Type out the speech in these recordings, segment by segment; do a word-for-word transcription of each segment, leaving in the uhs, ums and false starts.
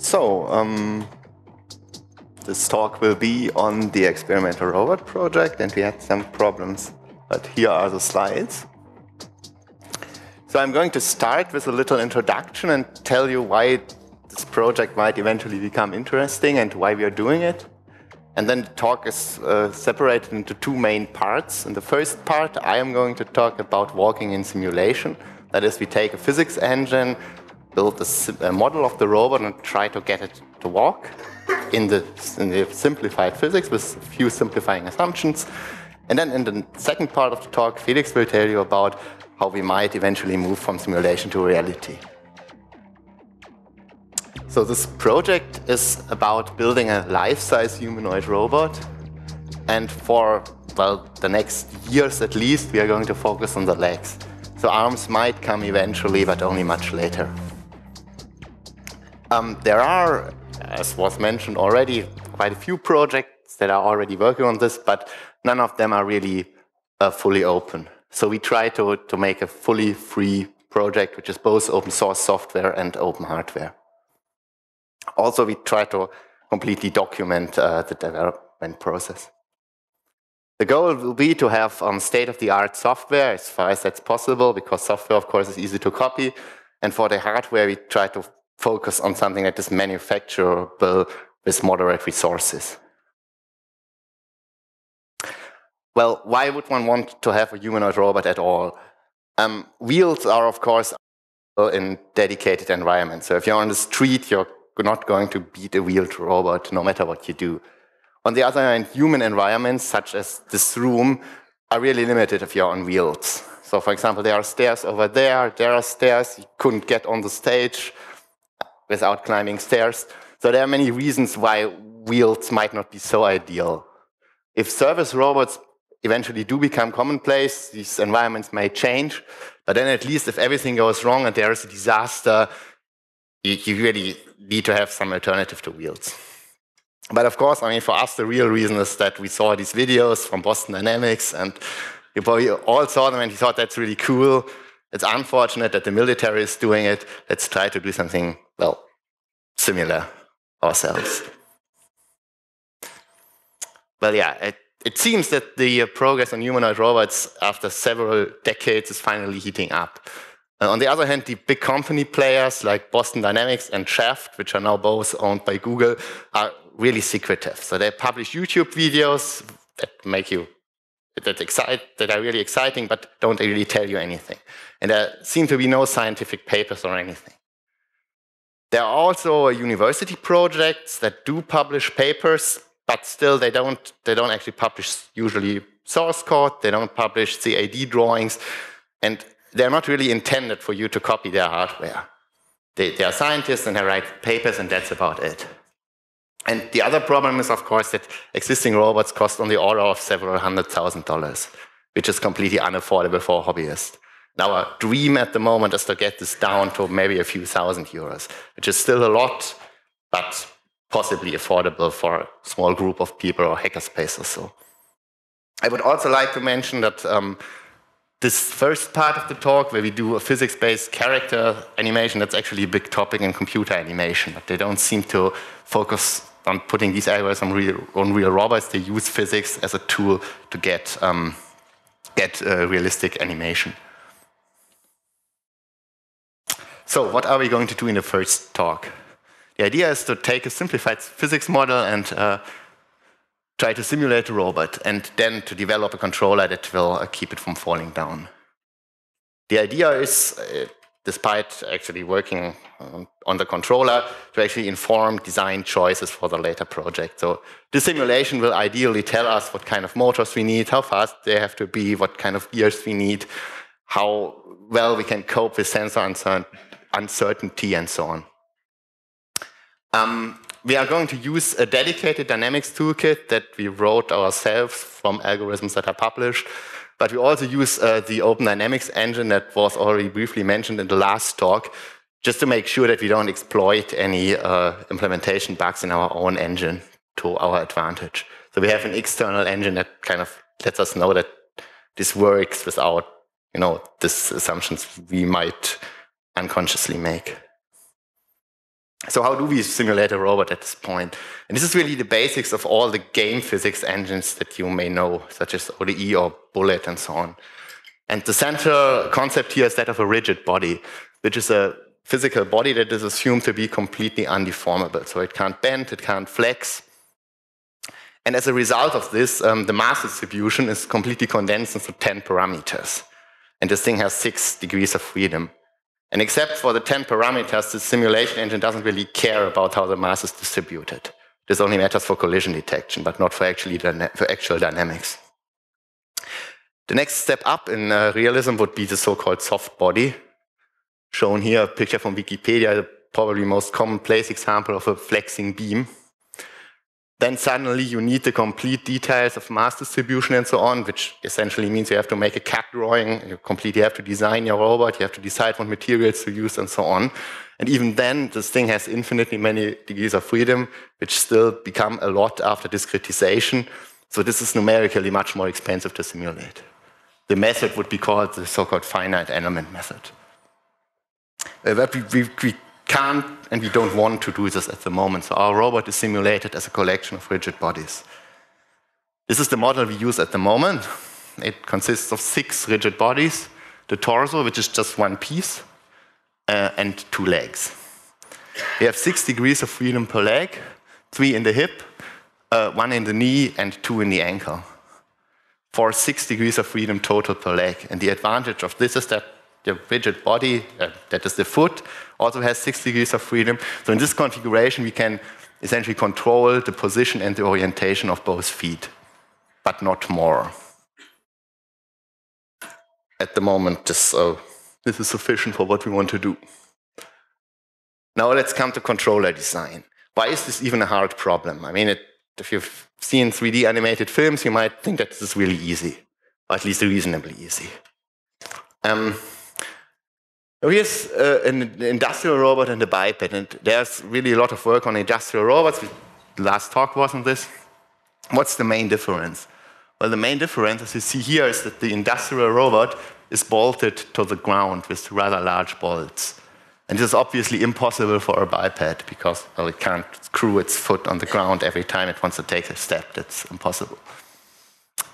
So, um, this talk will be on the experimental robot project, and we had some problems, but here are the slides. So I'm going to start with a little introduction and tell you why this project might eventually become interesting and why we are doing it. And then the talk is uh, separated into two main parts. In the first part, I am going to talk about walking in simulation. That is, we take a physics engine, build a, a model of the robot, and try to get it to walk in the, in the simplified physics with a few simplifying assumptions. And then in the second part of the talk, Felix will tell you about how we might eventually move from simulation to reality. So this project is about building a life-size humanoid robot. And for, well, the next years at least, we are going to focus on the legs. So arms might come eventually, but only much later. Um, there are, as was mentioned already, quite a few projects that are already working on this, but none of them are really uh, fully open. So we try to, to make a fully free project, which is both open source software and open hardware. Also, we try to completely document uh, the development process. The goal will be to have um, state-of-the-art software as far as that's possible, because software, of course, is easy to copy. And for the hardware, we try to focus on something that is manufacturable with moderate resources. Well, why would one want to have a humanoid robot at all? Um, wheels are, of course, in dedicated environments. So if you're on the street, you're not going to beat a wheeled robot, no matter what you do. On the other hand, human environments, such as this room, are really limited if you're on wheels. So, for example, there are stairs over there, there are stairs, you couldn't get on the stage without climbing stairs. So there are many reasons why wheels might not be so ideal. If service robots eventually do become commonplace, these environments may change, but then at least if everything goes wrong and there is a disaster, you, you really need to have some alternative to wheels. But of course, I mean, for us, the real reason is that we saw these videos from Boston Dynamics, and you probably all saw them, and you thought, that's really cool. It's unfortunate that the military is doing it. Let's try to do something, well, similar ourselves. Well, yeah, it, it seems that the progress on humanoid robots after several decades is finally heating up. And on the other hand, the big company players like Boston Dynamics and Shaft, which are now both owned by Google, are really secretive. So they publish YouTube videos that make you, that, excite, that are really exciting, but don't really tell you anything. And there seem to be no scientific papers or anything. There are also university projects that do publish papers, but still they don't, they don't actually publish usually source code, they don't publish C A D drawings, and they're not really intended for you to copy their hardware. They, they are scientists and they write papers, and that's about it. And the other problem is, of course, that existing robots cost on the order of several hundred thousand dollars, which is completely unaffordable for a hobbyist. Now, our dream at the moment is to get this down to maybe a few thousand euros, which is still a lot, but possibly affordable for a small group of people or hackerspace or so. I would also like to mention that um, this first part of the talk, where we do a physics-based character animation, that's actually a big topic in computer animation, but they don't seem to focus on putting these algorithms on real, on real robots. They use physics as a tool to get, um, get uh, realistic animation. So what are we going to do in the first talk? The idea is to take a simplified physics model and uh, try to simulate a robot, and then to develop a controller that will uh, keep it from falling down. The idea is, uh, despite actually working uh, on the controller, to actually inform design choices for the later project. So the simulation will ideally tell us what kind of motors we need, how fast they have to be, what kind of gears we need, how well we can cope with sensor uncertainty, and so on. Um, We are going to use a dedicated dynamics toolkit that we wrote ourselves from algorithms that are published, but we also use uh, the Open Dynamics engine that was already briefly mentioned in the last talk, just to make sure that we don't exploit any uh, implementation bugs in our own engine to our advantage. So we have an external engine that kind of lets us know that this works without, you know, these assumptions we might unconsciously make. So how do we simulate a robot at this point? And this is really the basics of all the game physics engines that you may know, such as O D E or Bullet and so on. And the central concept here is that of a rigid body, which is a physical body that is assumed to be completely undeformable. So it can't bend, it can't flex. And as a result of this, um, the mass distribution is completely condensed into ten parameters. And this thing has six degrees of freedom. And except for the ten parameters, the simulation engine doesn't really care about how the mass is distributed. This only matters for collision detection, but not for, actually for actual dynamics. The next step up in uh, realism would be the so-called soft body. Shown here, a picture from Wikipedia, the probably most commonplace example of a flexing beam. Then suddenly you need the complete details of mass distribution and so on, which essentially means you have to make a C A D drawing, you completely have to design your robot, you have to decide what materials to use and so on. And even then, this thing has infinitely many degrees of freedom, which still become a lot after discretization. So this is numerically much more expensive to simulate. The method would be called the so-called finite element method. Uh, but we, we, we can't and we don't want to do this at the moment. So our robot is simulated as a collection of rigid bodies. This is the model we use at the moment. It consists of six rigid bodies, the torso, which is just one piece, uh, and two legs. We have six degrees of freedom per leg, three in the hip, uh, one in the knee, and two in the ankle, for six degrees of freedom total per leg. And the advantage of this is that the rigid body, uh, that is the foot, also has six degrees of freedom. So in this configuration, we can essentially control the position and the orientation of both feet, but not more. At the moment, this, uh, this is sufficient for what we want to do. Now let's come to controller design. Why is this even a hard problem? I mean, it, if you've seen three D animated films, you might think that this is really easy, or at least reasonably easy. Um, Here's uh, an industrial robot and a biped, and there's really a lot of work on industrial robots. The last talk was on this. What's the main difference? Well, the main difference, as you see here, is that the industrial robot is bolted to the ground with rather large bolts. And this is obviously impossible for a biped because, well, it can't screw its foot on the ground every time it wants to take a step. That's impossible.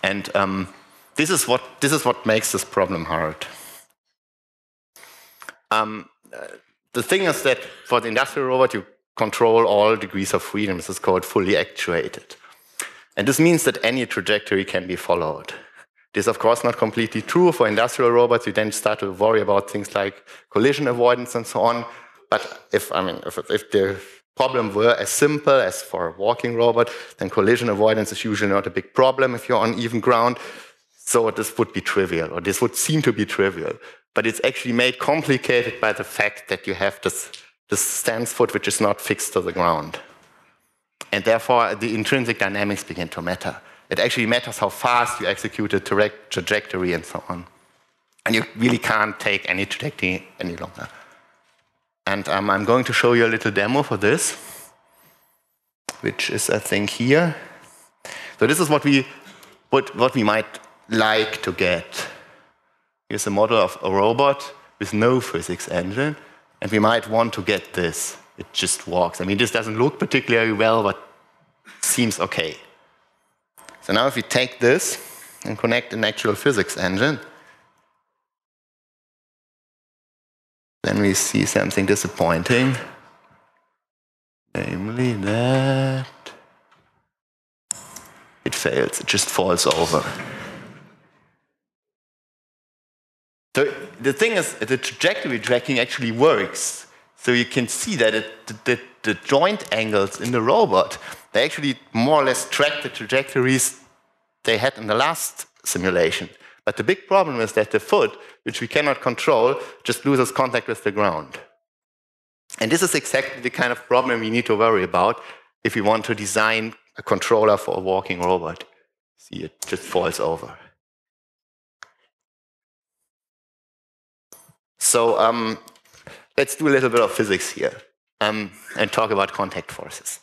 And um, this is what, this is what makes this problem hard. Um, the thing is that for the industrial robot, you control all degrees of freedom. This is called fully actuated. And this means that any trajectory can be followed. This is, of course, not completely true. For industrial robots, you then start to worry about things like collision avoidance and so on. But if, I mean, if, if the problem were as simple as for a walking robot, then collision avoidance is usually not a big problem if you're on even ground. So this would be trivial, or this would seem to be trivial. But it's actually made complicated by the fact that you have this, this stance foot which is not fixed to the ground. And therefore, the intrinsic dynamics begin to matter. It actually matters how fast you execute a trajectory and so on. And you really can't take any trajectory any longer. And um, I'm going to show you a little demo for this, which is, I think, here. So this is what we, what, what we might like to get. Here's a model of a robot with no physics engine, and we might want to get this. It just walks. I mean, this doesn't look particularly well, but seems okay. So now if we take this and connect an actual physics engine, then we see something disappointing. Namely that it fails, it just falls over. So the thing is, the trajectory tracking actually works. So you can see that it, the, the, the joint angles in the robot, they actually more or less track the trajectories they had in the last simulation. But the big problem is that the foot, which we cannot control, just loses contact with the ground. And this is exactly the kind of problem we need to worry about if we want to design a controller for a walking robot. See, it just falls over. So um, let's do a little bit of physics here um, and talk about contact forces.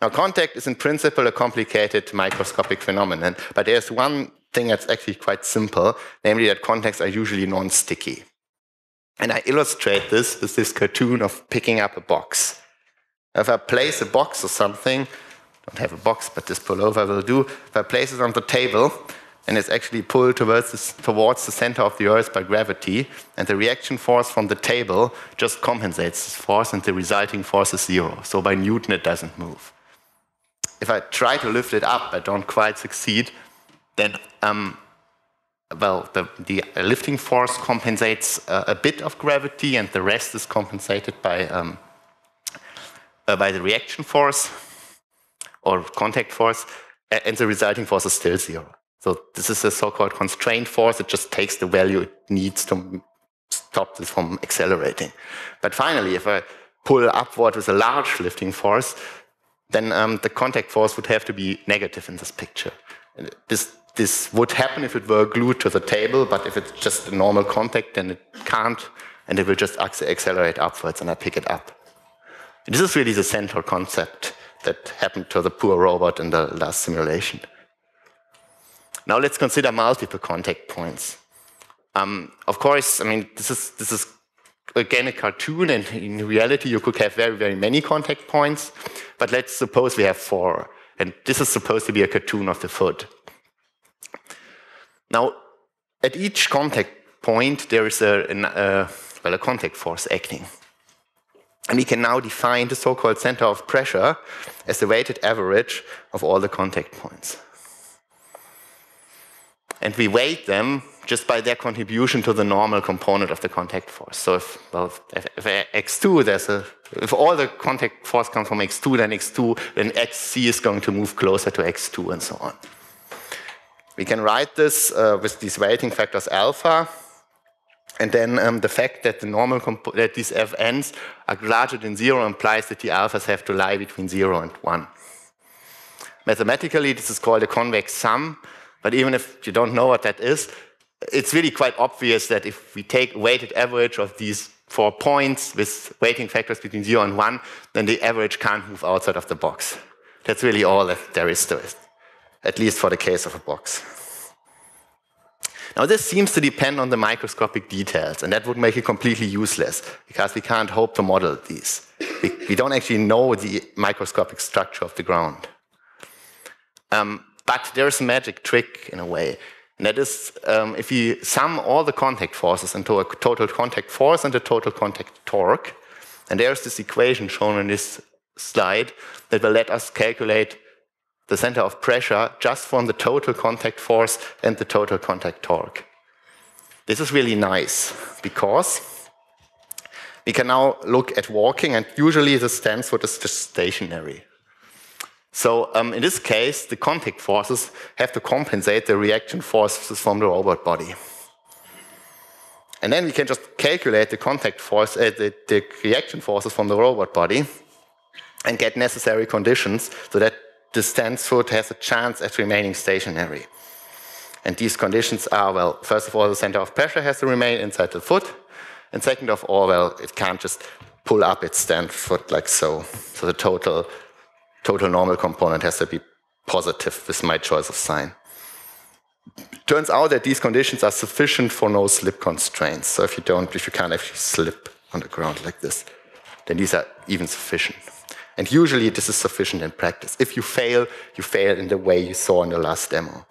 Now, contact is in principle a complicated microscopic phenomenon, but there's one thing that's actually quite simple, namely that contacts are usually non-sticky. And I illustrate this with this cartoon of picking up a box. If I place a box or something, I don't have a box, but this pullover will do. If I place it on the table, and it's actually pulled towards the, towards the center of the Earth by gravity, and the reaction force from the table just compensates this force, and the resulting force is zero. So by Newton, it doesn't move. If I try to lift it up, I don't quite succeed, then, um, well, the, the lifting force compensates uh, a bit of gravity, and the rest is compensated by, um, uh, by the reaction force, or contact force, and the resulting force is still zero. So this is a so-called constrained force. It just takes the value it needs to stop this from accelerating. But finally, if I pull upward with a large lifting force, then um, the contact force would have to be negative in this picture. And this, this would happen if it were glued to the table, but if it's just a normal contact, then it can't, and it will just accelerate upwards, and I pick it up. And this is really the central concept that happened to the poor robot in the last simulation. Now let's consider multiple contact points. Um, of course, I mean, this is, this is again a cartoon, and in reality you could have very, very many contact points, but let's suppose we have four, and this is supposed to be a cartoon of the foot. Now, at each contact point there is a, an, uh, well, a contact force acting. And we can now define the so-called center of pressure as the weighted average of all the contact points. And we weight them just by their contribution to the normal component of the contact force. So if, well, if, if x two, there's a, if all the contact force comes from x two, then x two, then xc is going to move closer to x two, and so on. We can write this uh, with these weighting factors alpha. And then um, the fact that the normal comp that these fn's are larger than zero implies that the alphas have to lie between zero and one. Mathematically, this is called a convex sum. But even if you don't know what that is, it's really quite obvious that if we take a weighted average of these four points with weighting factors between zero and one, then the average can't move outside of the box. That's really all that there is to it, at least for the case of a box. Now, this seems to depend on the microscopic details, and that would make it completely useless, because we can't hope to model these. We, we don't actually know the microscopic structure of the ground. Um, but there is a magic trick, in a way, and that is um, if we sum all the contact forces into a total contact force and a total contact torque, and there's this equation shown in this slide that will let us calculate the center of pressure just from the total contact force and the total contact torque. This is really nice, because we can now look at walking, and usually the stands what is just stationary. So um, in this case, the contact forces have to compensate the reaction forces from the robot body. And then we can just calculate the contact force, uh, the, the reaction forces from the robot body, and get necessary conditions so that the stand foot has a chance at remaining stationary. And these conditions are, well, first of all, the center of pressure has to remain inside the foot, and second of all, well, it can't just pull up its stand foot like so. So the total, total normal component has to be positive with my choice of sign. It turns out that these conditions are sufficient for no slip constraints. So if you don't, if you can't actually slip on the ground like this, then these are even sufficient. And usually this is sufficient in practice. If you fail, you fail in the way you saw in the last demo.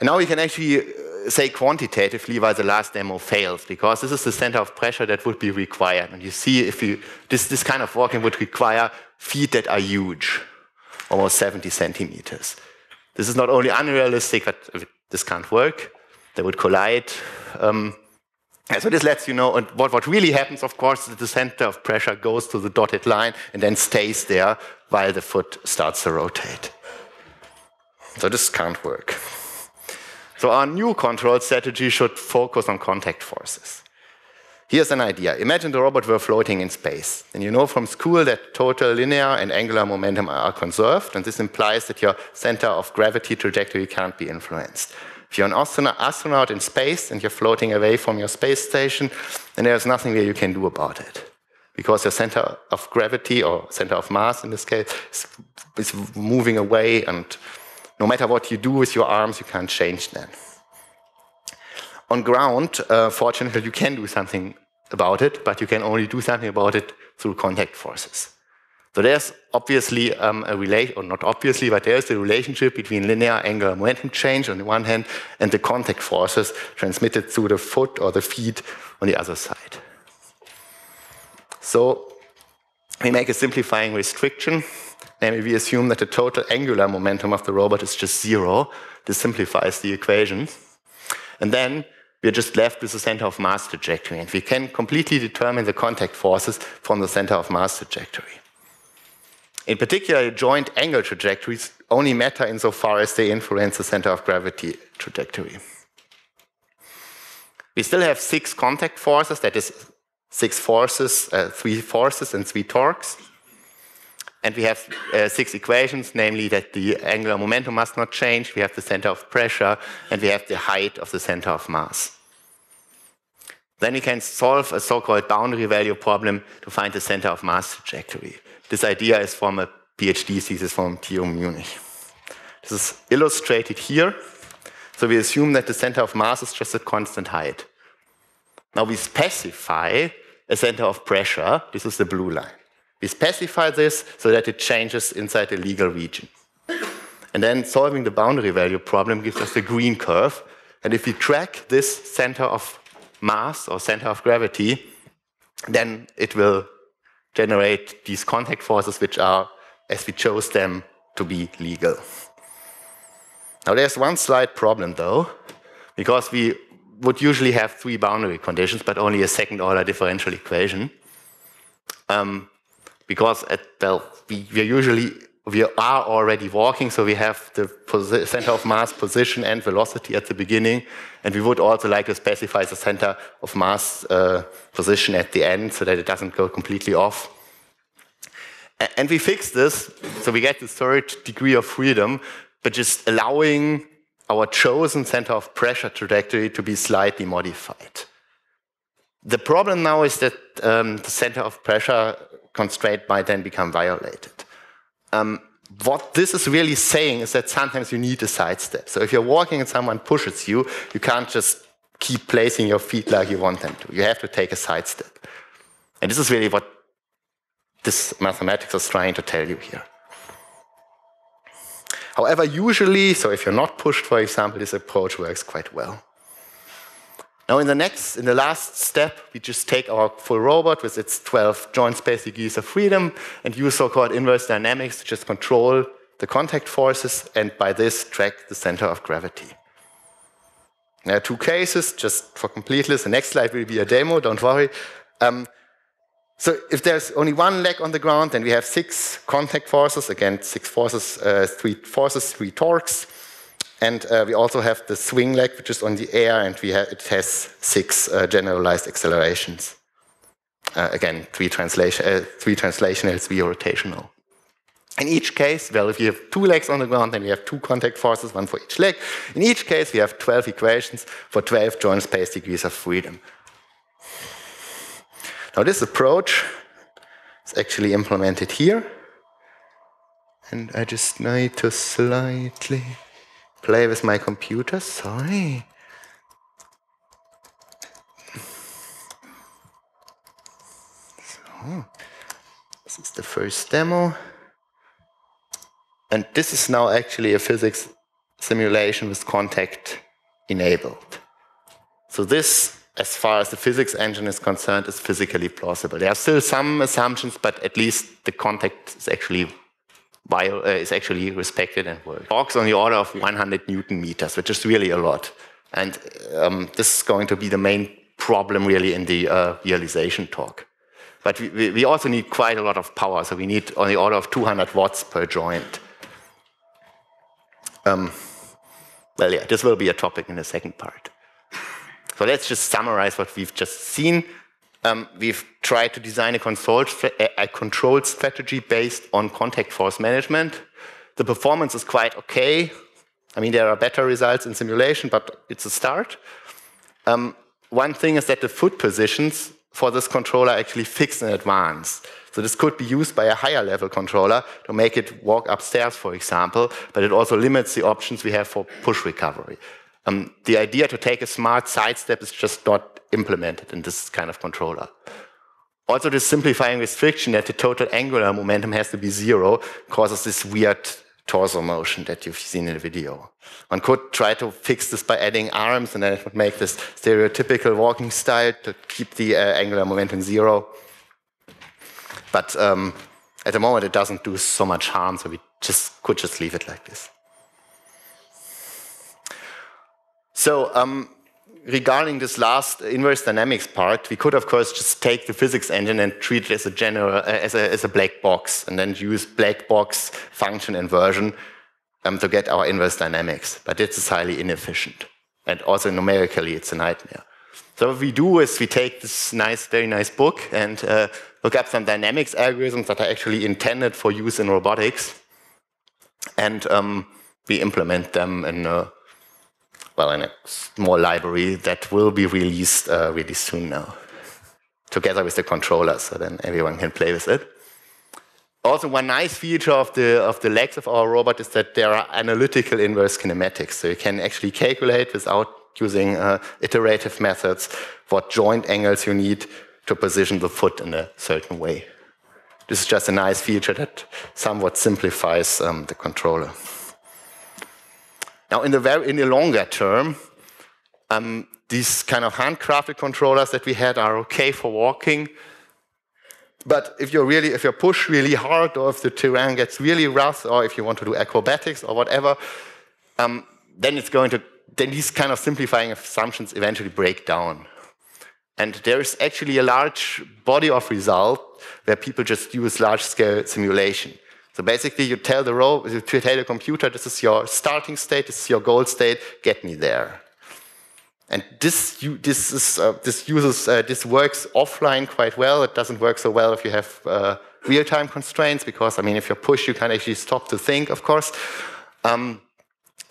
And now we can actually say quantitatively why the last demo fails, because this is the center of pressure that would be required. And you see, if you this, this kind of walking would require feet that are huge, almost seventy centimeters. This is not only unrealistic, but this can't work. They would collide. Um, So this lets you know, and what, what really happens, of course, is that the center of pressure goes to the dotted line and then stays there while the foot starts to rotate. So this can't work. So our new control strategy should focus on contact forces. Here's an idea. Imagine the robot were floating in space. And you know from school that total linear and angular momentum are conserved, and this implies that your center of gravity trajectory can't be influenced. If you're an astronaut in space and you're floating away from your space station, then there's nothing that you can do about it, because your center of gravity, or center of mass in this case, is moving away, and no matter what you do with your arms, you can't change that. On ground, uh, fortunately, you can do something about it, but you can only do something about it through contact forces. So there's obviously um, a relation, or not obviously, but there's the relationship between linear angular momentum change on the one hand and the contact forces transmitted through the foot or the feet on the other side. So we make a simplifying restriction. Namely, we assume that the total angular momentum of the robot is just zero. This simplifies the equation. And then we're just left with the center of mass trajectory. And we can completely determine the contact forces from the center of mass trajectory. In particular, joint angle trajectories only matter insofar as they influence the center of gravity trajectory. We still have six contact forces, that is six forces, uh, three forces and three torques. And we have uh, six equations, namely that the angular momentum must not change, we have the center of pressure, and we have the height of the center of mass. Then we can solve a so-called boundary value problem to find the center of mass trajectory. This idea is from a PhD thesis from T U Munich. This is illustrated here. So we assume that the center of mass is just a constant height. Now we specify a center of pressure. This is the blue line. We specify this so that it changes inside the legal region. And then solving the boundary value problem gives us the green curve. And if we track this center of mass or center of gravity, then it will generate these contact forces which are, as we chose them, to be legal. Now there's one slight problem though, because we would usually have three boundary conditions, but only a second order differential equation. Um, Because at, well, we, we usually we are already walking, so we have the center of mass, position, and velocity at the beginning, and we would also like to specify the center of mass uh, position at the end, so that it doesn't go completely off. A and we fix this, so we get the third degree of freedom, but just allowing our chosen center of pressure trajectory to be slightly modified. The problem now is that um, the center of pressure constraint might then become violated. Um, what this is really saying is that sometimes you need a sidestep. So if you're walking and someone pushes you, you can't just keep placing your feet like you want them to. You have to take a sidestep. And this is really what this mathematics is trying to tell you here. However, usually, so if you're not pushed, for example, this approach works quite well. Now in the next, in the last step, we just take our full robot with its twelve joint space degrees of freedom and use so-called inverse dynamics to just control the contact forces and by this track the center of gravity. There are two cases, just for completeness. The next slide will be a demo, don't worry. Um, so if there's only one leg on the ground, then we have six contact forces, again six forces, uh, three forces, three torques. And uh, we also have the swing leg, which is on the air, and we ha it has six uh, generalized accelerations. Uh, again, three, translation uh, three translational, three rotational. In each case, well, if you have two legs on the ground, then we have two contact forces, one for each leg. In each case, we have twelve equations for twelve joint space degrees of freedom. Now, this approach is actually implemented here. And I just need to slightly play with my computer, sorry. So, this is the first demo. And this is now actually a physics simulation with contact enabled. So this, as far as the physics engine is concerned, is physically plausible. There are still some assumptions, but at least the contact is actually Bio, uh, is actually respected and works. Torques on the order of one hundred newton meters, which is really a lot. And um, this is going to be the main problem really in the uh, realization torque. But we, we also need quite a lot of power, so we need on the order of two hundred watts per joint. Um, well, yeah, this will be a topic in the second part. So let's just summarize what we've just seen. Um, we've tried to design a control, a control strategy based on contact force management. The performance is quite okay. I mean, there are better results in simulation, but it's a start. Um, one thing is that the foot positions for this controller are actually fixed in advance. So this could be used by a higher level controller to make it walk upstairs, for example, but it also limits the options we have for push recovery. Um, the idea to take a smart sidestep is just not implemented in this kind of controller. Also this simplifying restriction that the total angular momentum has to be zero causes this weird torso motion that you've seen in the video. One could try to fix this by adding arms, and then it would make this stereotypical walking style to keep the uh, angular momentum zero. But um, at the moment, it doesn't do so much harm, so we just could just leave it like this. So um, regarding this last inverse dynamics part, we could, of course, just take the physics engine and treat it as a general, as a, as a black box, and then use black box function inversion um, to get our inverse dynamics. But this is highly inefficient, and also numerically, it's a nightmare. So what we do is we take this nice, very nice book and uh, look up some dynamics algorithms that are actually intended for use in robotics, and um, we implement them in a, well, in a small library that will be released uh, really soon now, together with the controller, so then everyone can play with it. Also, one nice feature of the, of the legs of our robot is that there are analytical inverse kinematics, so you can actually calculate without using uh, iterative methods what joint angles you need to position the foot in a certain way. This is just a nice feature that somewhat simplifies um, the controller. Now, in the, very, in the longer term, um, these kind of handcrafted controllers that we had are okay for walking, but if you're really, if you push really hard, or if the terrain gets really rough, or if you want to do acrobatics or whatever, um, then it's going to then these kind of simplifying assumptions eventually break down. And there is actually a large body of result where people just use large-scale simulation. So basically, you tell the ro- you tell the computer, this is your starting state, this is your goal state, get me there. And this this is uh, this uses uh, this works offline quite well. It doesn't work so well if you have uh, real-time constraints, because I mean, if you push, you can't actually stop to think, of course. Um,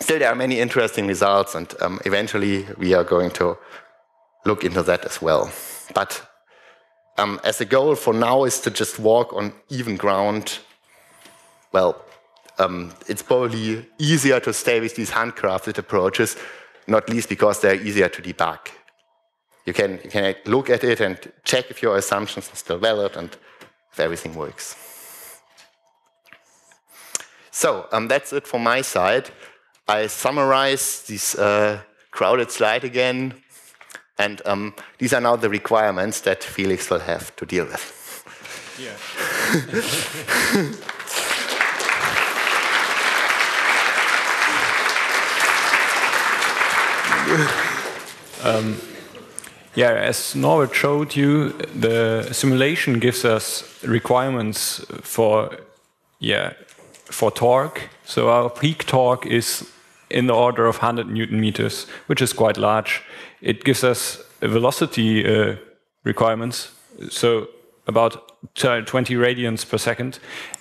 Still, there are many interesting results, and um, eventually we are going to look into that as well. But um, as a goal for now is to just walk on even ground. Well, um, it's probably easier to stay with these handcrafted approaches, not least because they're easier to debug. You can, you can look at it and check if your assumptions are still valid and if everything works. So um, that's it from my side. I summarize this uh, crowded slide again, and um, these are now the requirements that Felix will have to deal with. Yeah. um, yeah, as Norbert showed you, the simulation gives us requirements for, yeah, for torque. So our peak torque is in the order of one hundred newton meters, which is quite large. It gives us velocity uh, requirements, so about twenty radians per second,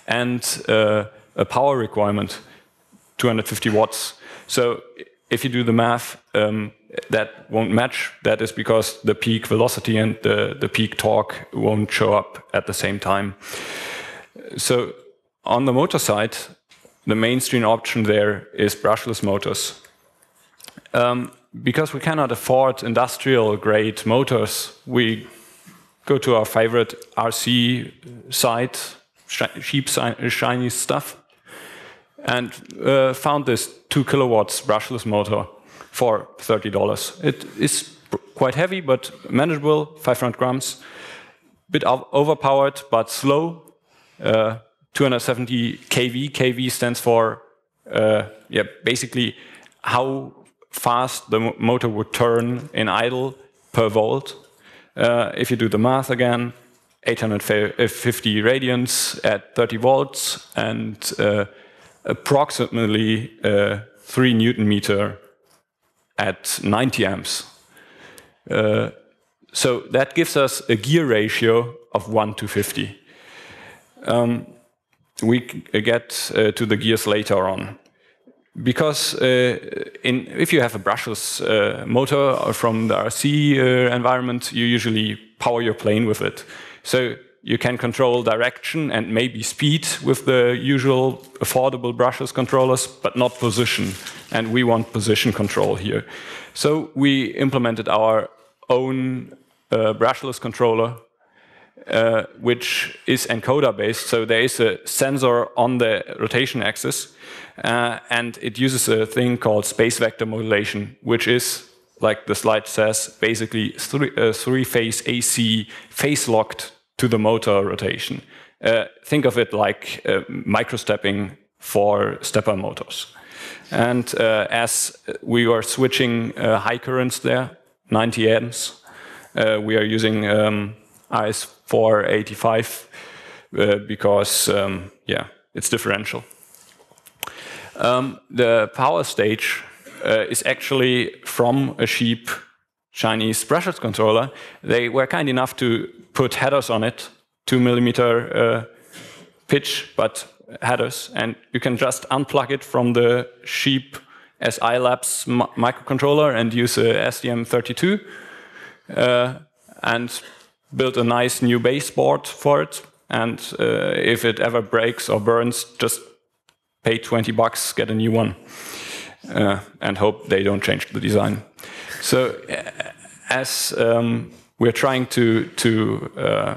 and uh, a power requirement, two hundred fifty watts. So if you do the math, um, that won't match. That is because the peak velocity and the, the peak torque won't show up at the same time. So on the motor side, the mainstream option there is brushless motors. Um, because we cannot afford industrial-grade motors, we go to our favorite R C side, sh cheap, si shiny stuff, and uh, found this two kilowatts brushless motor for thirty dollars. It is quite heavy, but manageable, five hundred grams. Bit overpowered, but slow. Uh, two hundred seventy K V. K V stands for uh, yeah, basically how fast the motor would turn in idle per volt. Uh, if you do the math again, eight hundred fifty radians at thirty volts, and uh, approximately uh, three newton meter at ninety amps. Uh, so that gives us a gear ratio of one to fifty. Um, We get uh, to the gears later on, because uh, in, if you have a brushless uh, motor from the R C uh, environment, you usually power your plane with it. So you can control direction and maybe speed with the usual affordable brushless controllers, but not position. And we want position control here. So we implemented our own uh, brushless controller, uh, which is encoder based. So there is a sensor on the rotation axis, uh, and it uses a thing called space vector modulation, which is, like the slide says, basically three, uh, three phase A C phase locked to the motor rotation. Uh, think of it like uh, microstepping for stepper motors. And uh, as we are switching uh, high currents there, ninety amps, uh, we are using um, I S four eighty-five uh, because, um, yeah, it's differential. Um, the power stage uh, is actually from a cheap Chinese pressure controller. They were kind enough to put headers on it, two millimeter uh, pitch, but headers, and you can just unplug it from the cheap S I Labs mi microcontroller and use a S T M thirty-two uh, and build a nice new base board for it. And uh, if it ever breaks or burns, just pay twenty bucks, get a new one, uh, and hope they don't change the design. So as um, we're trying to to uh,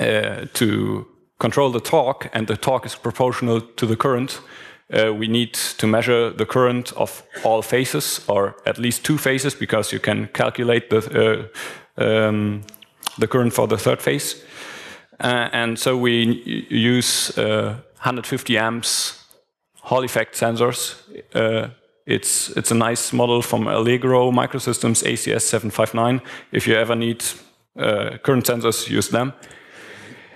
uh, to control the torque, and the torque is proportional to the current, uh, we need to measure the current of all phases, or at least two phases, because you can calculate the, uh, um, the current for the third phase. Uh, and so we use uh, one hundred fifty amps Hall effect sensors. Uh, it's, it's a nice model from Allegro Microsystems, A C S seven fifty-nine. If you ever need uh, current sensors, use them.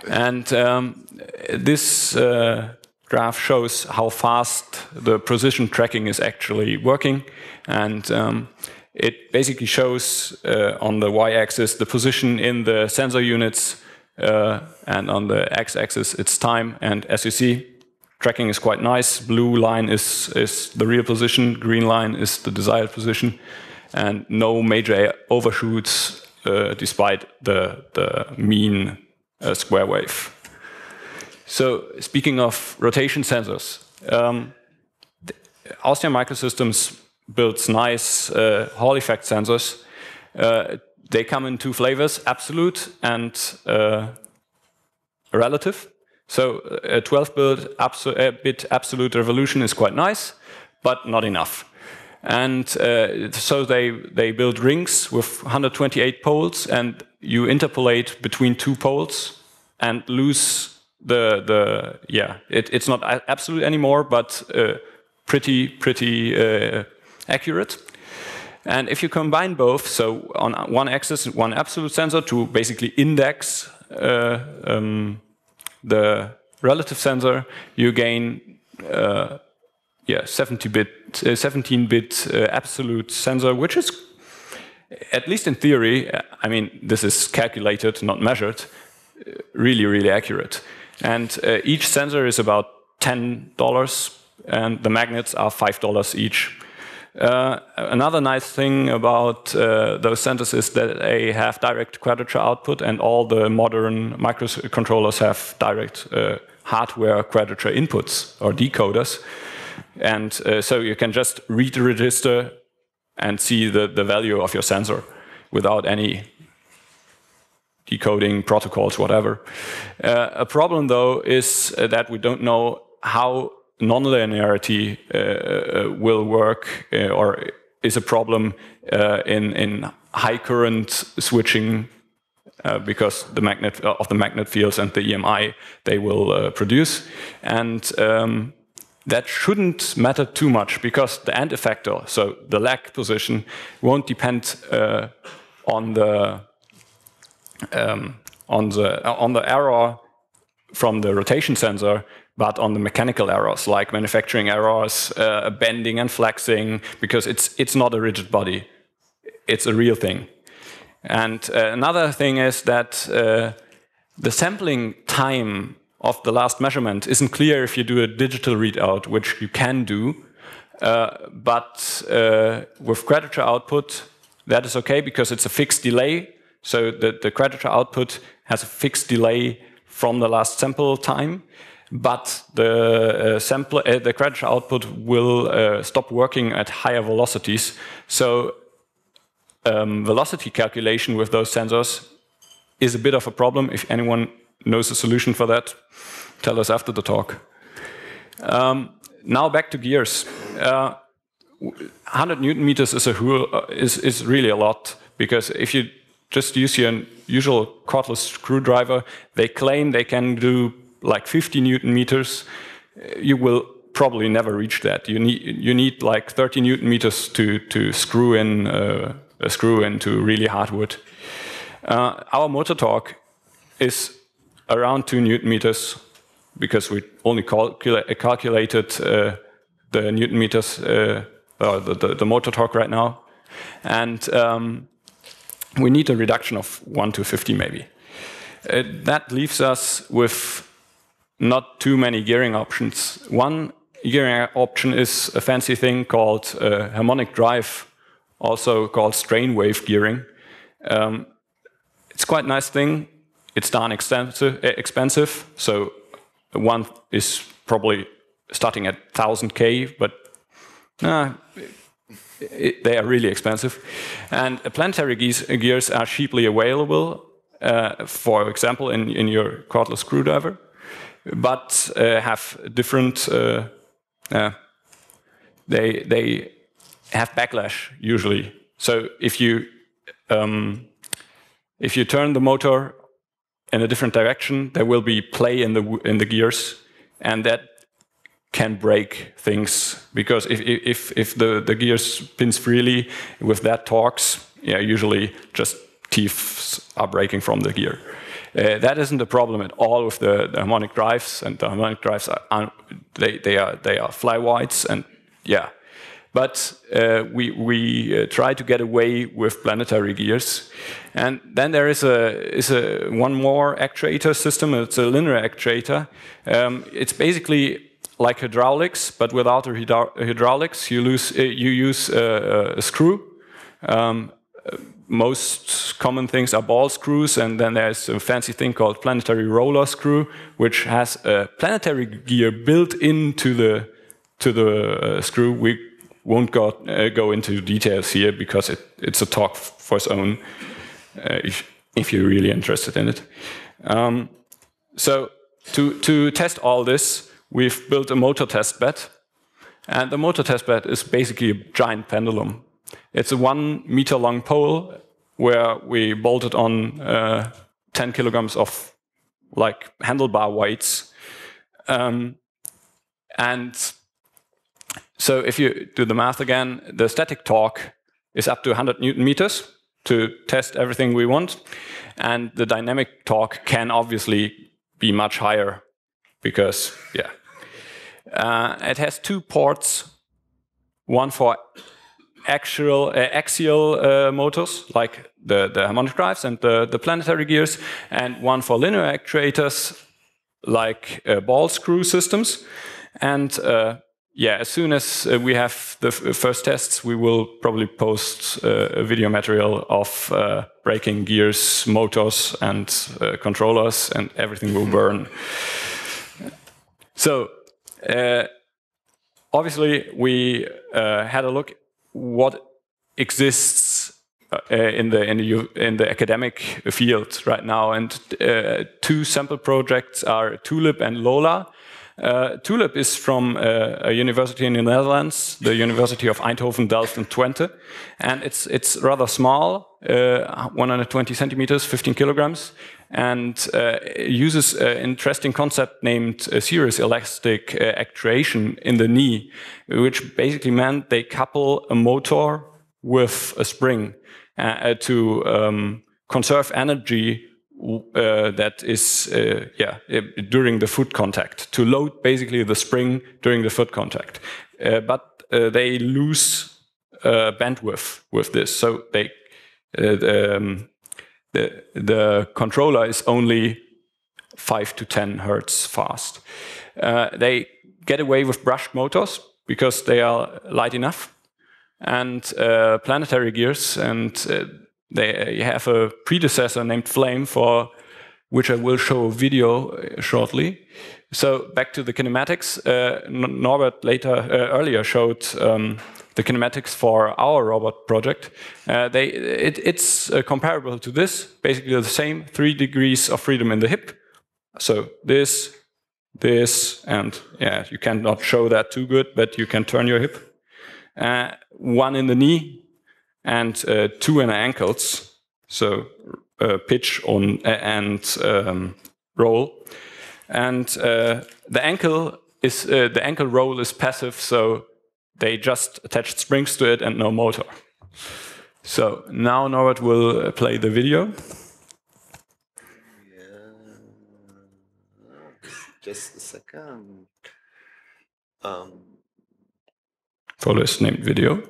And um, this uh, graph shows how fast the precision tracking is actually working. And um, it basically shows uh, on the y-axis the position in the sensor units, uh, and on the x-axis it's time. And as you see, tracking is quite nice. Blue line is, is the real position, green line is the desired position, and no major overshoots uh, despite the, the mean a square wave. So, speaking of rotation sensors, um, Austrian Microsystems builds nice uh, Hall effect sensors. Uh, they come in two flavors, absolute and uh, relative. So, a twelve bit abso- absolute revolution is quite nice, but not enough. And uh, so they, they build rings with one hundred twenty-eight poles, and you interpolate between two poles and lose the, the yeah, it, it's not absolute anymore, but uh, pretty, pretty uh, accurate. And if you combine both, so on one axis, one absolute sensor to basically index uh, um, the relative sensor, you gain uh, yeah, seventeen bit uh, absolute sensor, which is, at least in theory, I mean, this is calculated, not measured, really, really accurate. And uh, each sensor is about ten dollars, and the magnets are five dollars each. Uh, another nice thing about uh, those sensors is that they have direct quadrature output, and all the modern microcontrollers have direct uh, hardware quadrature inputs, or decoders. And uh, so you can just read the register and see the, the value of your sensor without any decoding protocols, whatever. Uh, a problem, though, is uh, that we don't know how nonlinearity uh, uh, will work uh, or is a problem uh, in, in high current switching uh, because the magnet uh, of the magnet fields and the E M I they will uh, produce. And um, that shouldn't matter too much because the end effector, so the lag position, won't depend uh, on the um, on the uh, on the error from the rotation sensor, but on the mechanical errors like manufacturing errors, uh, bending and flexing, because it's it's not a rigid body, it's a real thing. And uh, another thing is that uh, the sampling time of the last measurement isn't clear if you do a digital readout, which you can do, uh, but uh, with quadrature output, that is okay because it's a fixed delay. So the, the quadrature output has a fixed delay from the last sample time, but the uh, sample, uh, the quadrature output will uh, stop working at higher velocities. So um, velocity calculation with those sensors is a bit of a problem. If anyone knows a solution for that, tell us after the talk. Um, now back to gears. Uh, one hundred newton meters is, a, is, is really a lot, because if you just use your usual cordless screwdriver, they claim they can do like fifty newton meters. You will probably never reach that. You need, you need like thirty newton meters to, to screw in uh, a screw into really hard wood. Uh, our motor torque is around two newton meters, because we only calcula calculated uh, the newton meters, uh, or the, the, the motor torque right now. And um, we need a reduction of one to fifty maybe. Uh, that leaves us with not too many gearing options. One gearing option is a fancy thing called uh, harmonic drive, also called strain wave gearing. Um, it's quite a nice thing. It's darn expensive, so one is probably starting at one thousand K, but nah, it, they are really expensive. And planetary gears are cheaply available, uh, for example, in, in your cordless screwdriver, but uh, have different, uh, uh, they, they have backlash usually. So if you, um, if you turn the motor in a different direction, there will be play in the in the gears, and that can break things, because if if if the the gear spins freely with that torques, yeah, usually just teeth are breaking from the gear. Uh, that isn't a problem at all with the, the harmonic drives, and the harmonic drives are they they are they are flywhites, and yeah, but uh, we we uh, try to get away with planetary gears. And then there is a is a one more actuator system. It's a linear actuator. Um, it's basically like hydraulics, but without the hydraulics, you lose uh, you use uh, a screw. Um, most common things are ball screws, and then there's a fancy thing called planetary roller screw, which has a planetary gear built into the to the uh, screw. We won't go uh, go into details here, because it, it's a talk for its own. Uh, if, if you're really interested in it. Um, so to, to test all this, we've built a motor test bed. And the motor test bed is basically a giant pendulum. It's a one meter long pole where we bolted on uh, ten kilograms of like handlebar weights. Um, and so if you do the math again, the static torque is up to one hundred newton meters. To test everything we want, and the dynamic torque can obviously be much higher, because yeah, uh, it has two ports, one for actual uh, axial uh, motors like the, the harmonic drives and the, the planetary gears, and one for linear actuators like uh, ball screw systems. And uh, yeah, as soon as uh, we have the f first tests, we will probably post uh, a video material of uh, braking gears, motors, and uh, controllers, and everything will burn. So, uh, obviously, we uh, had a look what exists uh, in the in the in the academic field right now, and uh, two sample projects are TULIP and Lola. Uh, TULIP is from uh, a university in the Netherlands, the University of Eindhoven-Delft and Twente, and it's it's rather small, uh, one hundred twenty centimeters, fifteen kilograms, and uh, uses an interesting concept named uh, series elastic uh, actuation in the knee, which basically meant they couple a motor with a spring uh, to um, conserve energy. Uh, that is, uh, yeah, during the foot contact, to load basically the spring during the foot contact. Uh, but uh, they lose uh, bandwidth with this, so they uh, the, um, the the controller is only five to ten hertz fast. Uh, they get away with brushed motors because they are light enough, and uh, planetary gears and. Uh, They have a predecessor named Flame, for which I will show a video shortly. So back to the kinematics. Uh, Norbert later, uh, earlier showed um, the kinematics for our robot project, uh, they, it, it's uh, comparable to this, basically the same three degrees of freedom in the hip. So this, this, and yeah, you cannot show that too good, but you can turn your hip. Uh, one in the knee and uh, two in the ankles, so uh, pitch on uh, and um, roll. And uh, the ankle is uh, the ankle roll is passive, so they just attached springs to it and no motor. So now Norbert will play the video. Yeah. Just a second. Um. Follow his named video.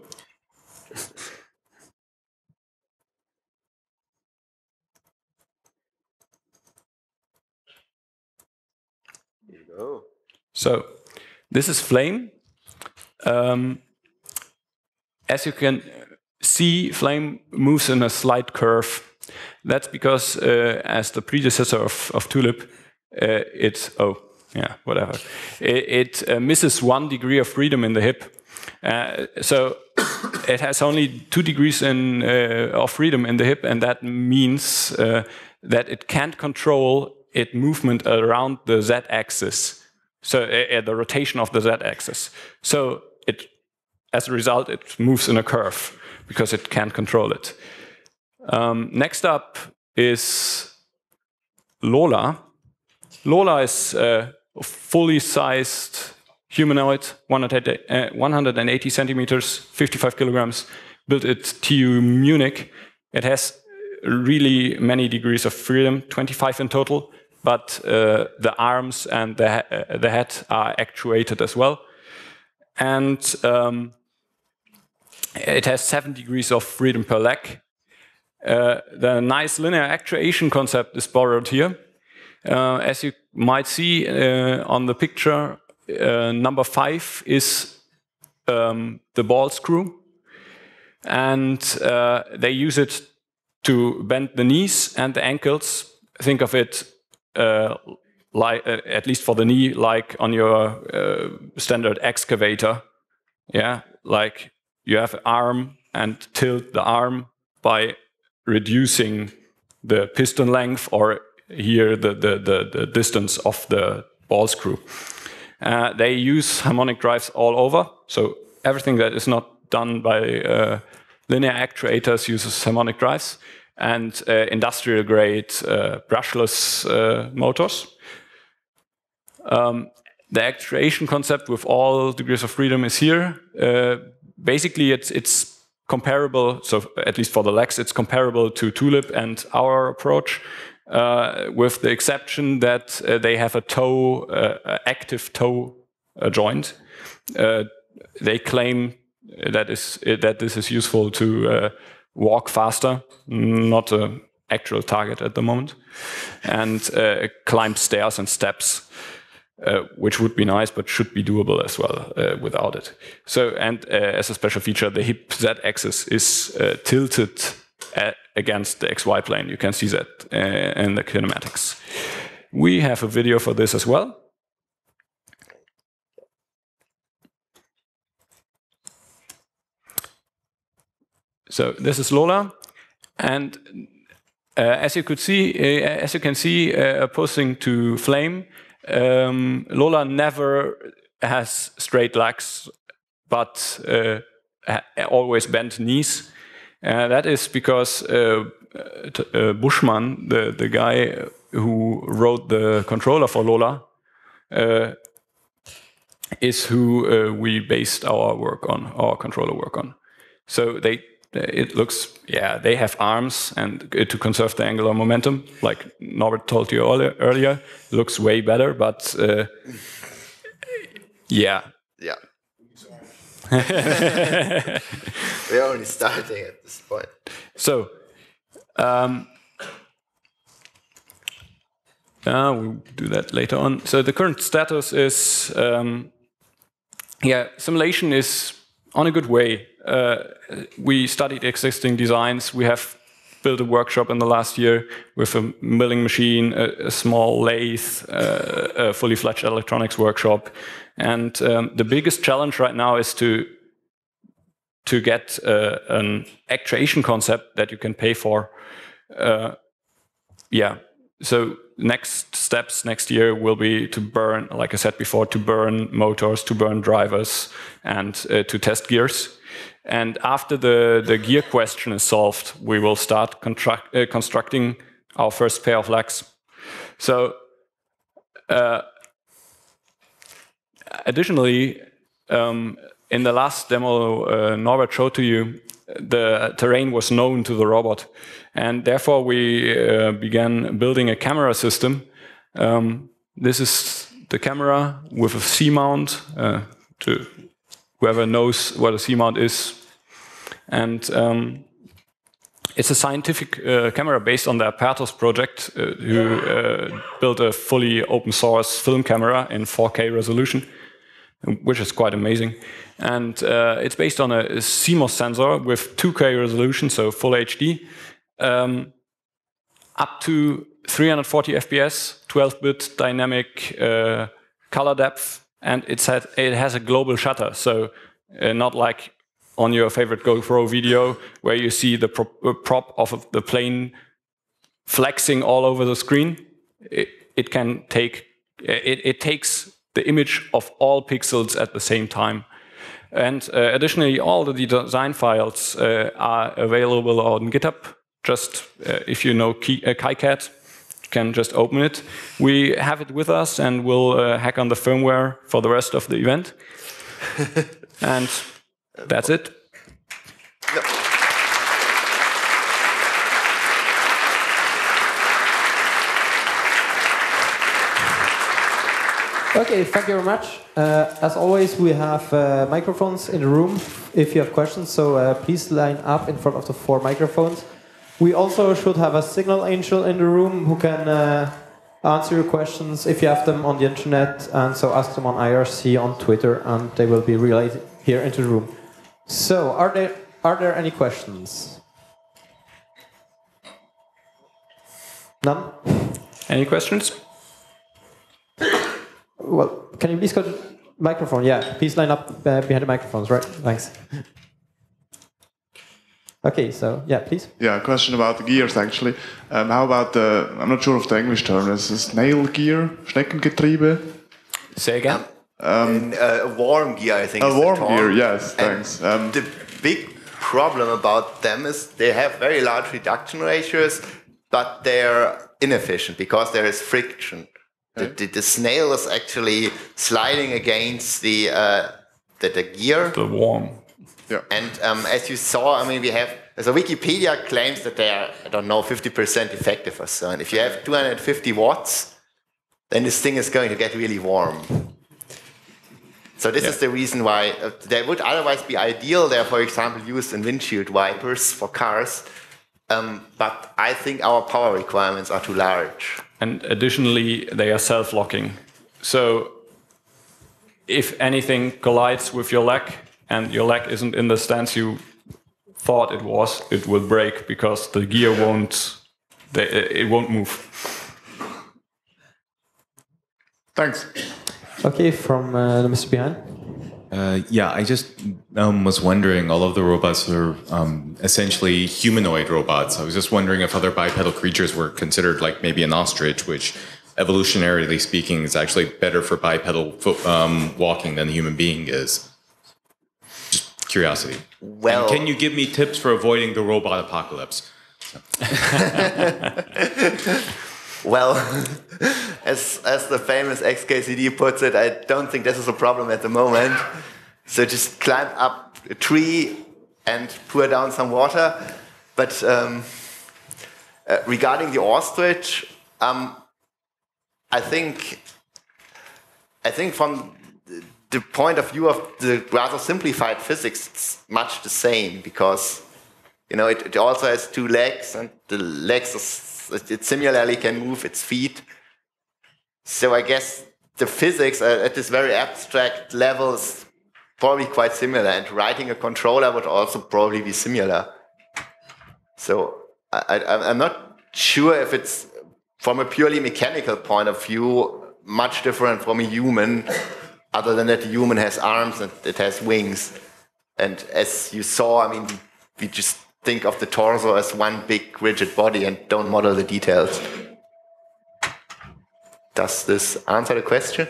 Oh. So this is Flame. Um, as you can see, Flame moves in a slight curve. That's because, uh, as the predecessor of, of TULIP, uh, it's oh yeah whatever it, it uh, misses one degree of freedom in the hip. Uh, so it has only two degrees in, uh, of freedom in the hip, and that means uh, that it can't control its movement around the z-axis. So uh, the rotation of the z-axis. So it, as a result, it moves in a curve because it can't control it. Um, next up is Lola. Lola is uh, a fully sized humanoid, one hundred eighty centimeters, fifty-five kilograms, built at T U Munich. It has really many degrees of freedom, twenty-five in total. But uh, the arms and the, uh, the head are actuated as well. And um, it has seven degrees of freedom per leg. Uh, the nice linear actuation concept is borrowed here. Uh, as you might see uh, on the picture, uh, number five is um, the ball screw. And uh, they use it to bend the knees and the ankles. Think of it Uh, like, uh, at least for the knee, like on your uh, standard excavator, yeah, like you have an arm and tilt the arm by reducing the piston length, or here the the the, the distance of the ball screw. Uh, they use harmonic drives all over, so everything that is not done by uh, linear actuators uses harmonic drives. And uh, industrial-grade uh, brushless uh, motors. Um, the actuation concept with all degrees of freedom is here. Uh, basically, it's, it's comparable, so at least for the legs, it's comparable to TULIP and our approach, uh, with the exception that uh, they have a toe, uh, active toe uh, joint. Uh, they claim that, is, that this is useful to uh, walk faster, not an actual target at the moment, and uh, climb stairs and steps, uh, which would be nice, but should be doable as well uh, without it. So, and uh, as a special feature, the hip z-axis is uh, tilted at, against the X Y plane. You can see that uh, in the kinematics. We have a video for this as well. So this is Lola, and uh, as you could see, uh, as you can see, uh, opposing to Flame, um, Lola never has straight legs, but uh, ha always bent knees. Uh, that is because uh, uh, Buschmann, the the guy who wrote the controller for Lola, uh, is who uh, we based our work on, our controller work on. So they. It looks, yeah, they have arms, and to conserve the angular momentum, like Norbert told you earlier, looks way better, but uh, yeah. Yeah. We're only starting at this point. So, um, uh, we'll do that later on. So the current status is, um, yeah, simulation is on a good way. Uh, we studied existing designs. We have built a workshop in the last year with a milling machine, a, a small lathe, uh, a fully fledged electronics workshop. And um, the biggest challenge right now is to to get uh, an actuation concept that you can pay for. Uh, yeah, so next steps next year will be to burn, like I said before, to burn motors, to burn drivers, and uh, to test gears. And after the, the gear question is solved, we will start contract, uh, constructing our first pair of legs. So uh, additionally, um, in the last demo uh, Norbert showed to you, the terrain was known to the robot. And therefore, we uh, began building a camera system. Um, this is the camera with a C-mount. Uh, to whoever knows what a C-mount is. And um, it's a scientific uh, camera based on the Apertus project, uh, who uh, built a fully open source film camera in four K resolution, which is quite amazing. And uh, it's based on a C MOS sensor with two K resolution, so full H D, um, up to three hundred forty F P S, twelve bit dynamic uh, color depth, and it's had, it has a global shutter, so uh, not like on your favorite GoPro video where you see the prop, uh, prop of the plane flexing all over the screen. It, it can take, it, it takes the image of all pixels at the same time. And uh, additionally, all the design files uh, are available on GitHub. Just uh, if you know Ki uh, KiCad, you can just open it. We have it with us, and we'll uh, hack on the firmware for the rest of the event. And that's it. Yep. Okay, thank you very much. Uh, as always, we have uh, microphones in the room if you have questions, so uh, please line up in front of the four microphones. We also should have a signal angel in the room who can uh, answer your questions if you have them on the internet, and so ask them on I R C, on Twitter, and they will be relayed here into the room. So, are there, are there any questions? None? Any questions? Well, can you please go to the microphone? Yeah, please line up uh, behind the microphones, right? Thanks. Okay, so, yeah, please. Yeah, a question about the gears, actually. Um, how about the, I'm not sure of the English term, is this nail gear, Schneckengetriebe? Say again? Um, um, In, uh, warm gear, I think. A warm gear, yes, thanks. Um, the big problem about them is they have very large reduction ratios, but they're inefficient because there is friction. The, the, the snail is actually sliding against the uh, the, the gear. The worm. Yeah. And um, as you saw, I mean, we have, so Wikipedia claims that they are, I don't know, fifty percent effective or so. And if you have two hundred fifty watts, then this thing is going to get really warm. So this yeah. is the reason why uh, they would otherwise be ideal. They're, for example, used in windshield wipers for cars. Um, but I think our power requirements are too large. And additionally, they are self-locking. So if anything collides with your leg and your leg isn't in the stance you thought it was, it will break because the gear won't, they, it won't move. Thanks. Okay, from uh, the Mister Behind. Uh, yeah, I just um, was wondering, all of the robots are um, essentially humanoid robots. I was just wondering if other bipedal creatures were considered, like maybe an ostrich, which evolutionarily speaking is actually better for bipedal foot, um, walking than a human being is. Just curiosity. Well, and can you give me tips for avoiding the robot apocalypse? So. Well, as, as the famous X K C D puts it, I don't think this is a problem at the moment. So just climb up a tree and pour down some water. But um, uh, regarding the ostrich, um, I think I think from the point of view of the rather simplified physics, it's much the same because you know it, it also has two legs and the legs are. It similarly can move its feet. So I guess the physics at this very abstract level is probably quite similar, and writing a controller would also probably be similar. So I, I, I'm not sure if it's, from a purely mechanical point of view, much different from a human, other than that the human has arms and it has wings. And as you saw, I mean, we just think of the torso as one big rigid body and don't model the details. Does this answer the question?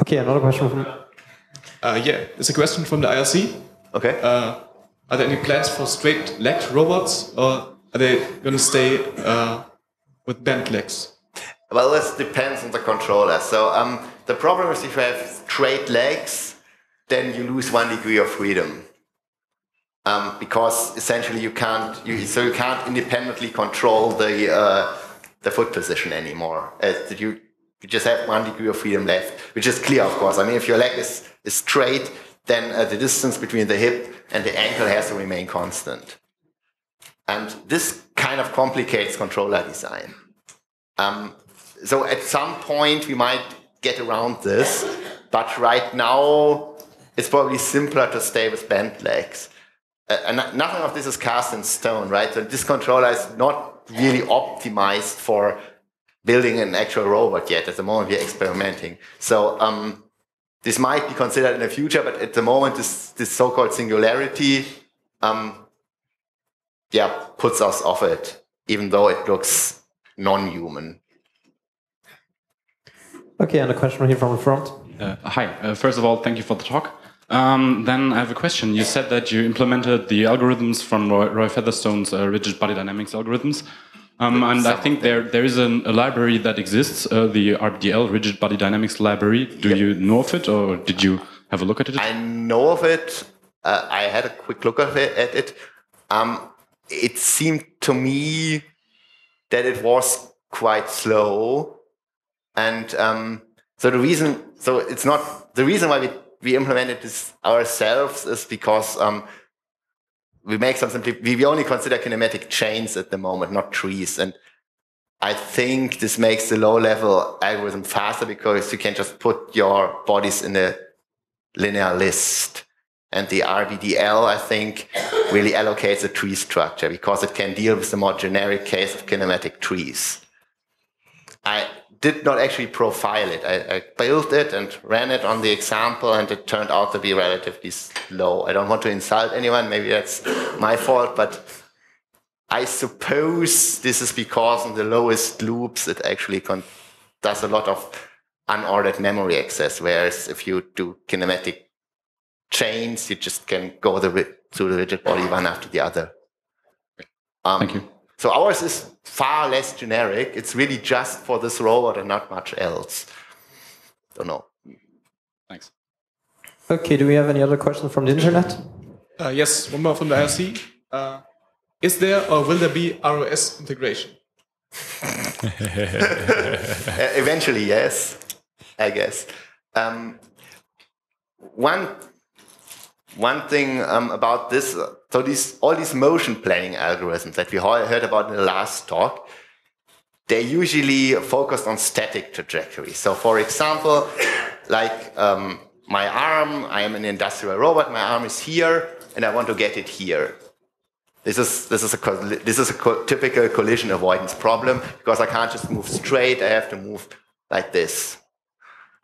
Okay, another question from... Uh, yeah, it's a question from the I R C. Okay. Uh, are there any plans for straight-legged robots, or are they going to stay uh, with bent legs? Well, this depends on the controller. So um, the problem is if you have straight legs, then you lose one degree of freedom. Um, because essentially you can't, you, so you can't independently control the uh, the foot position anymore. As you, you just have one degree of freedom left, which is clear, of course. I mean, if your leg is, is straight, then uh, the distance between the hip and the ankle has to remain constant. And this kind of complicates controller design. Um, so at some point we might get around this, but right now it's probably simpler to stay with bent legs. Uh, and nothing of this is cast in stone, right? So this controller is not really optimized for building an actual robot yet. At the moment we're experimenting. So um, this might be considered in the future, but at the moment this, this so-called singularity um, yeah, puts us off it, even though it looks non-human. Okay, and a question here from the front. Uh, hi, uh, first of all, thank you for the talk. Um, then I have a question. You said that you implemented the algorithms from Roy, Roy Featherstone's uh, rigid body dynamics algorithms. Um, and something. I think there there is an, a library that exists, uh, the R B D L, rigid body dynamics library. Do yep. you know of it, or did you have a look at it? I know of it. Uh, I had a quick look at it. At it. Um, it seemed to me that it was quite slow. And um, so the reason, so it's not, the reason why we, we implemented this ourselves is because um, we make some simply, we only consider kinematic chains at the moment, not trees. And I think this makes the low level algorithm faster because you can just put your bodies in a linear list. And the R B D L, I think, really allocates a tree structure because it can deal with the more generic case of kinematic trees. I did not actually profile it. I, I built it and ran it on the example, and it turned out to be relatively slow. I don't want to insult anyone. Maybe that's my fault, but I suppose this is because in the lowest loops, it actually con does a lot of unordered memory access, whereas if you do kinematic chains, you just can go the, through the rigid body one after the other. Um, Thank you. So ours is far less generic. It's really just for this robot and not much else. Don't know. Thanks. Okay, do we have any other questions from the internet? Uh, yes, one more from the I R C. Uh, is there or will there be R O S integration? uh, eventually, yes, I guess. Um, One, one thing um, about this, so these, all these motion planning algorithms that we heard about in the last talk, they usually focused on static trajectories. So for example, like um, my arm, I am an industrial robot, my arm is here, and I want to get it here. This is, this is a, this is a co typical collision avoidance problem, because I can't just move straight, I have to move like this.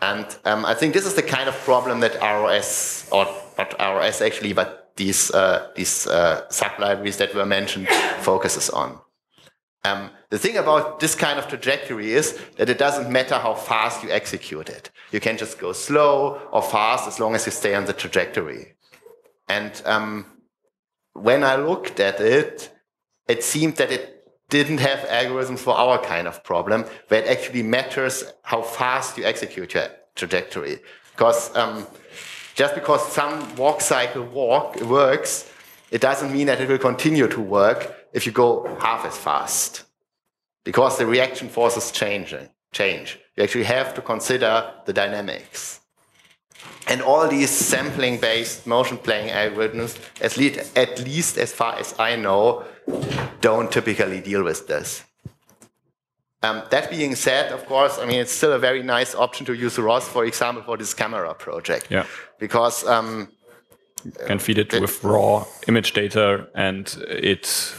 And um, I think this is the kind of problem that R O S, or not R O S actually, but these uh, these uh, sub-libraries that were mentioned focuses on. Um, the thing about this kind of trajectory is that it doesn't matter how fast you execute it. You can just go slow or fast as long as you stay on the trajectory. And um, when I looked at it, it seemed that it didn't have algorithms for our kind of problem, where it actually matters how fast you execute your trajectory. Because um, just because some walk cycle walk works, it doesn't mean that it will continue to work if you go half as fast, because the reaction forces change. change. You actually have to consider the dynamics. And all these sampling-based motion-playing algorithms, at least as far as I know, don't typically deal with this. Um, that being said, of course, I mean, it's still a very nice option to use R O S, for example, for this camera project. Yeah. Because... Um, you can feed it, it with raw image data, and it,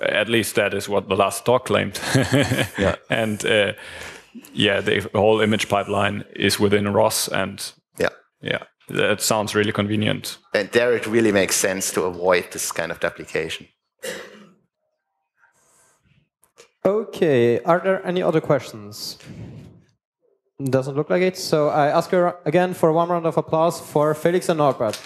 at least that is what the last talk claimed. Yeah. And uh, yeah, the whole image pipeline is within R O S, and... Yeah. That sounds really convenient. And there it really makes sense to avoid this kind of duplication. Okay, are there any other questions? Doesn't look like it, so I ask you again for one round of applause for Felix and Norbert.